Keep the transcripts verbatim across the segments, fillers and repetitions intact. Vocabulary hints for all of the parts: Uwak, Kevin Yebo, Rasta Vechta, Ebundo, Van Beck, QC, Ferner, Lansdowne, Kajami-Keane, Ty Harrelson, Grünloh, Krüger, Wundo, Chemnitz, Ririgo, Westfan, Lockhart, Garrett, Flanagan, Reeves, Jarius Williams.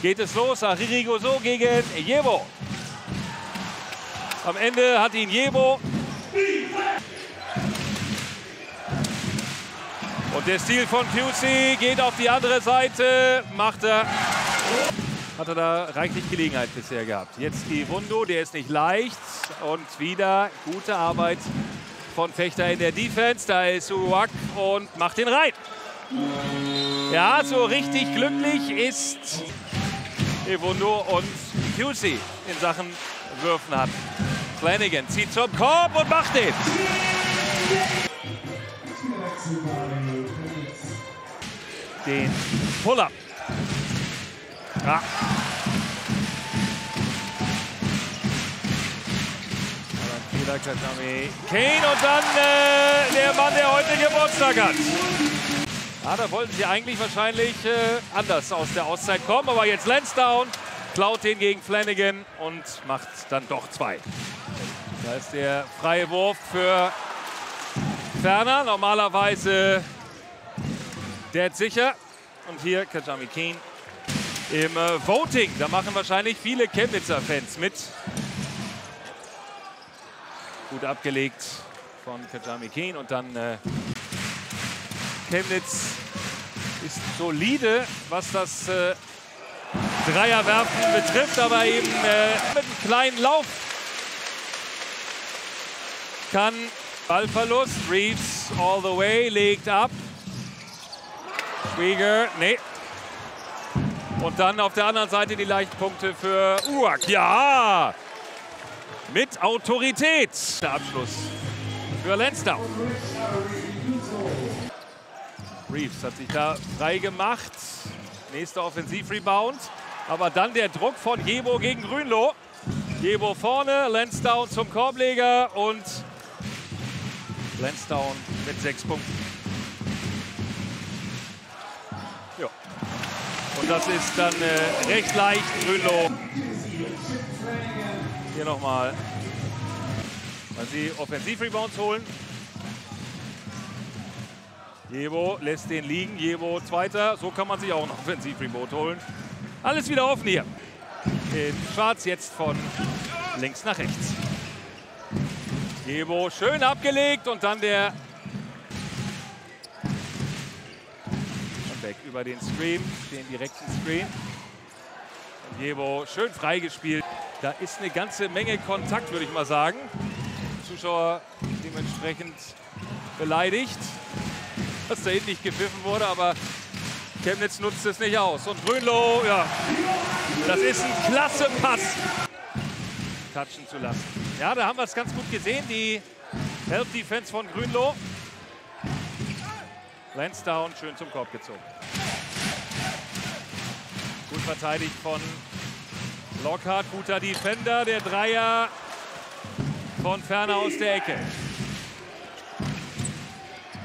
geht es los. Ririgo so gegen Yebo. Am Ende hat ihn Yebo. Und der Stil von Q C geht auf die andere Seite. Macht er. Hat er da reichlich Gelegenheit bisher gehabt. Jetzt die Wundo, der ist nicht leicht. Und wieder gute Arbeit von Vechta in der Defense. Da ist Uwak und macht den rein. Ja, so richtig glücklich ist Ebundo und Q C in Sachen Würfen hat. Flanagan zieht zum Korb und macht den. Den Pull-Up. Ah. Kajami-Keane und dann äh, der Mann, der heute Geburtstag hat. Ja, da wollten sie eigentlich wahrscheinlich äh, anders aus der Auszeit kommen, aber jetzt Lansdowne klaut den gegen Flanagan und macht dann doch zwei. Da ist der freie Wurf für Ferner, normalerweise dead sicher. Und hier Kajami-Keane im äh, Voting. Da machen wahrscheinlich viele Chemnitzer Fans mit. Gut abgelegt von Kajami-Keane und dann äh, Chemnitz ist solide, was das äh, Dreierwerfen betrifft, aber eben äh, mit einem kleinen Lauf kann Ballverlust. Reeves all the way, legt ab. Krüger, nee. Und dann auf der anderen Seite die leichten Punkte für Uwak. Ja! Mit Autorität. Der Abschluss für Lansdowne. Reeves hat sich da frei gemacht. Nächster Offensivrebound. Aber dann der Druck von Yebo gegen Grünloh. Yebo vorne, Lansdowne zum Korbleger und Lansdowne mit sechs Punkten. Jo. Und das ist dann äh, recht leicht, Grünloh. Hier nochmal, weil sie Offensivrebounds holen. Yebo lässt den liegen, Yebo Zweiter. So kann man sich auch einen Offensivrebound holen. Alles wieder offen hier. In Schwarz jetzt von links nach rechts. Yebo schön abgelegt und dann der Van Beck über den Screen, den direkten Screen. Und Yebo schön freigespielt. Da ist eine ganze Menge Kontakt, würde ich mal sagen. Zuschauer dementsprechend beleidigt, dass da hinten nicht gepfiffen wurde, aber Chemnitz nutzt es nicht aus. Und Grünloh, ja, das ist ein klasse Pass. Touchen zu lassen. Ja, da haben wir es ganz gut gesehen, die Help Defense von Grünloh. Lansdowne schön zum Korb gezogen. Gut verteidigt von Lockhart, guter Defender, der Dreier von Ferner aus der Ecke.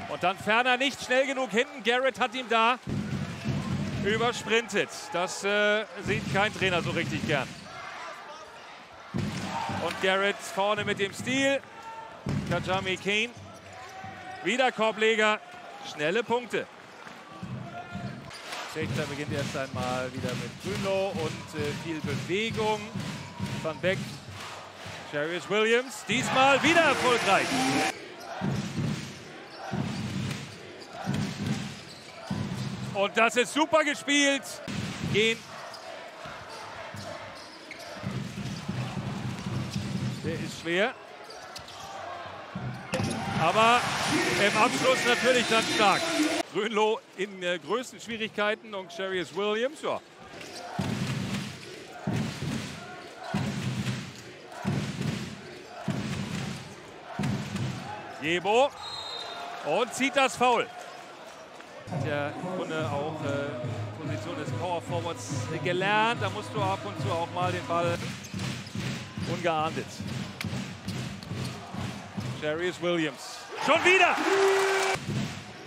Und dann Ferner nicht schnell genug hinten, Garrett hat ihn da übersprintet. Das äh, sieht kein Trainer so richtig gern. Und Garrett vorne mit dem Stil, Kajami-Keane, wieder Korbleger, schnelle Punkte. Vechta beginnt erst einmal wieder mit Grünloh und äh, viel Bewegung. Van Beck, Jarius Williams, diesmal wieder erfolgreich. Und das ist super gespielt. Gehen. Der ist schwer. Aber im Abschluss natürlich dann stark. Grünloh in äh, größten Schwierigkeiten und Jarius Williams, ja. Yebo und zieht das Foul. Hat ja im Grunde auch äh, Position des Power Forwards gelernt. Da musst du ab und zu auch mal den Ball ungeahndet. Jarius Williams. Schon wieder!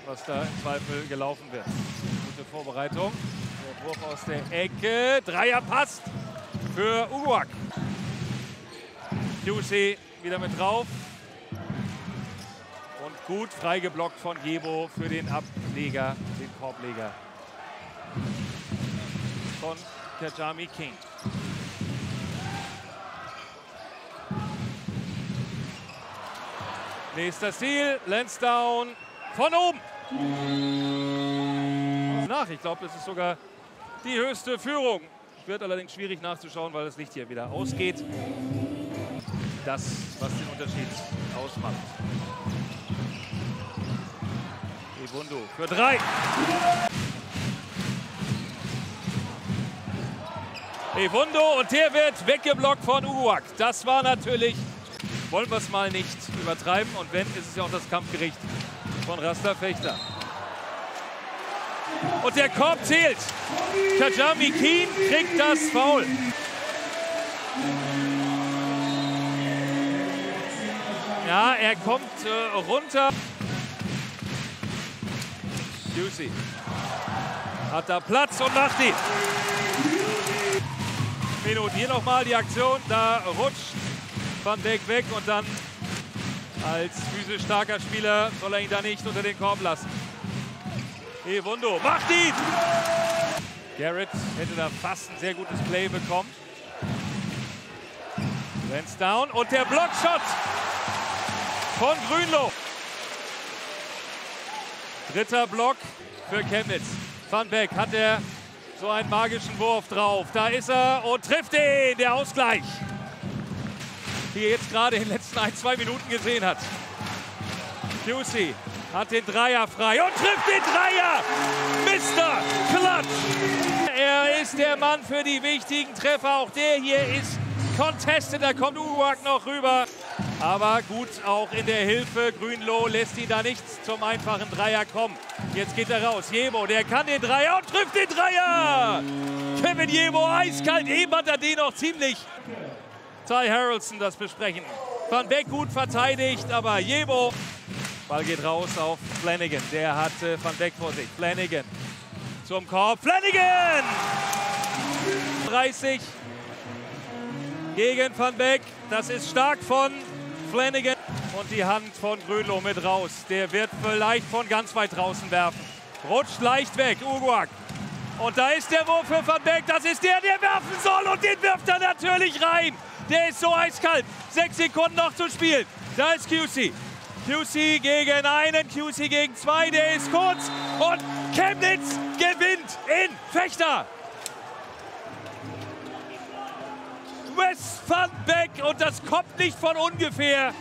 Was da im Zweifel gelaufen wird. Gute Vorbereitung. Der Wurf aus der Ecke. Dreier passt für Uwak. Q C wieder mit drauf. Und gut freigeblockt von Yebo für den Ableger, den Korbleger. Von Kajami-Keane. Nächster Ziel, Lansdowne von oben. Nach, ich glaube, das ist sogar die höchste Führung. Wird allerdings schwierig nachzuschauen, weil das Licht hier wieder ausgeht. Das, was den Unterschied ausmacht. Ebundo für drei. Wundo, und der wird weggeblockt von Uwak. Das war natürlich, wollen wir es mal nicht übertreiben. Und wenn, ist es ja auch das Kampfgericht von Rasta Vechta. Und der Korb zählt. Kajami-Keane kriegt das Foul. Ja, er kommt äh, runter. Q C hat da Platz und macht die. Hier nochmal die Aktion, da rutscht Van Beck weg und dann als physisch starker Spieler soll er ihn da nicht unter den Korb lassen. Wundo macht ihn! Garrett hätte da fast ein sehr gutes Play bekommen. Lansdowne und der Blockshot von Grünloh. Dritter Block für Chemnitz. Van Beck hat der so einen magischen Wurf drauf. Da ist er und trifft den, der Ausgleich, die er jetzt gerade in den letzten ein, zwei Minuten gesehen hat. Q C hat den Dreier frei und trifft den Dreier. Mister Clutch. Er ist der Mann für die wichtigen Treffer. Auch der hier ist contested. Da kommt Uwak noch rüber. Aber gut, auch in der Hilfe. Grünloh lässt ihn da nichts zum einfachen Dreier kommen. Jetzt geht er raus. Yebo, der kann den Dreier und trifft den Dreier. Kevin Yebo, eiskalt. Eben hat er den noch ziemlich. Ty Harrelson, das besprechen. Van Beck gut verteidigt, aber Yebo. Ball geht raus auf Flanagan. Der hat Van Beck vor sich. Flanagan zum Korb. Flanagan! dreißig gegen Van Beck. Das ist stark von Flanagan und die Hand von Grünloh mit raus. Der wird vielleicht von ganz weit draußen werfen. Rutscht leicht weg, Uwak. Und da ist der Wurf für Van Beck. Das ist der, der werfen soll und den wirft er natürlich rein. Der ist so eiskalt. Sechs Sekunden noch zu spielen. Da ist Q C. Q C gegen einen, Q C gegen zwei. Der ist kurz und Chemnitz gewinnt in Vechta. Westfan und das kommt nicht von ungefähr.